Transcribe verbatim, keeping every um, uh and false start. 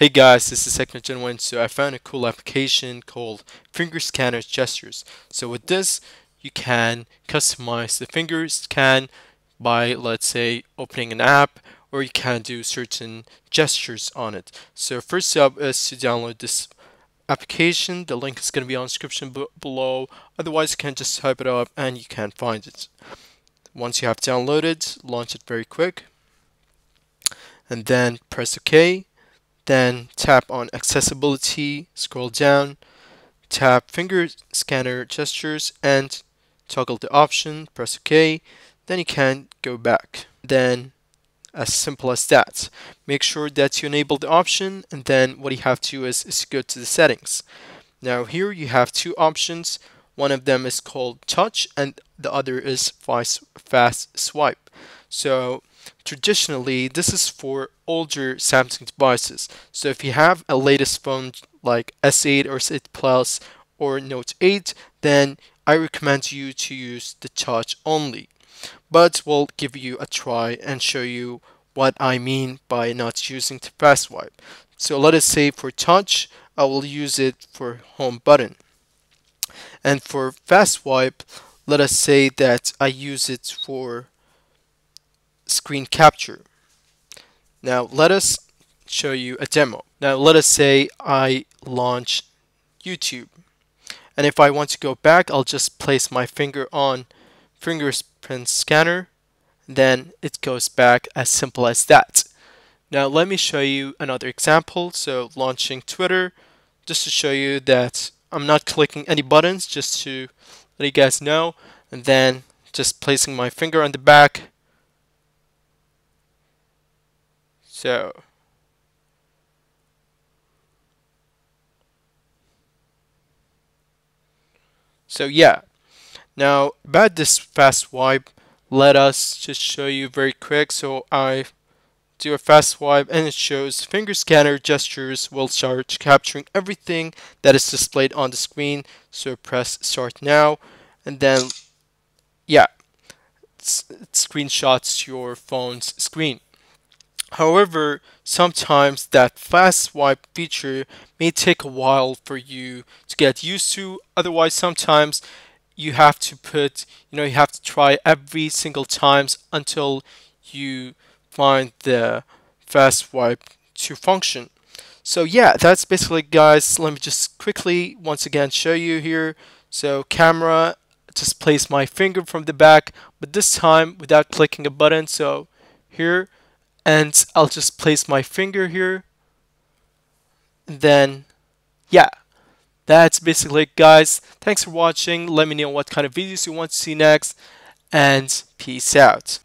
Hey guys, this is TechnoGenuine. So I found a cool application called Finger Scanner Gestures. So with this, you can customize the finger scan by, let's say, opening an app, or you can do certain gestures on it. So first up is to download this application. The link is going to be on the description below. Otherwise, you can just type it up and you can find it. Once you have downloaded, launch it very quick, and then press OK. Then tap on accessibility, scroll down, tap finger scanner gestures and toggle the option, press OK, then you can go back. Then as simple as that. Make sure that you enable the option, and then what you have to do is, is go to the settings. Now here you have two options. One of them is called touch and the other is fast, fast swipe. So traditionally, this is for older Samsung devices. So if you have a latest phone like S eight or S eight Plus or Note eight, then I recommend you to use the touch only. But we'll give you a try and show you what I mean by not using the fast swipe. So let us say for touch, I will use it for home button. And for fast swipe, let us say that I use it for screen capture. Now let us show you a demo. Now let us say I launch YouTube, and if I want to go back, I'll just place my finger on fingerprint scanner, then it goes back, as simple as that. Now let me show you another example. So launching Twitter, just to show you that I'm not clicking any buttons, just to let you guys know, and then just placing my finger on the back. So, so yeah, now about this fast swipe, let us just show you very quick. So I do a fast swipe and it shows finger scanner gestures will start capturing everything that is displayed on the screen. So press start now, and then, yeah, it screenshots your phone's screen. However, sometimes that fast swipe feature may take a while for you to get used to. Otherwise, sometimes you have to put, you know, you have to try every single times until you find the fast swipe to function. So yeah, that's basically it, guys. Let me just quickly once again show you here. So camera, just place my finger from the back, but this time without clicking a button. So here. And I'll just place my finger here. And then, yeah, that's basically it, guys. Thanks for watching. Let me know what kind of videos you want to see next. And peace out.